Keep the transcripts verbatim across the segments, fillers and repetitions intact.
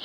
Hey,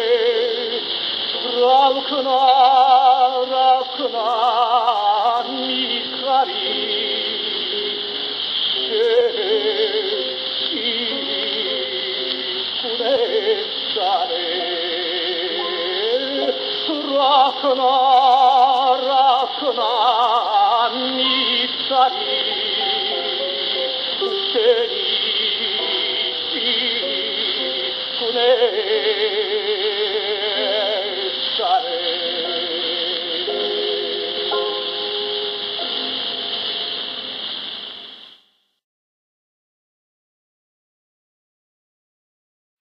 hey, hey.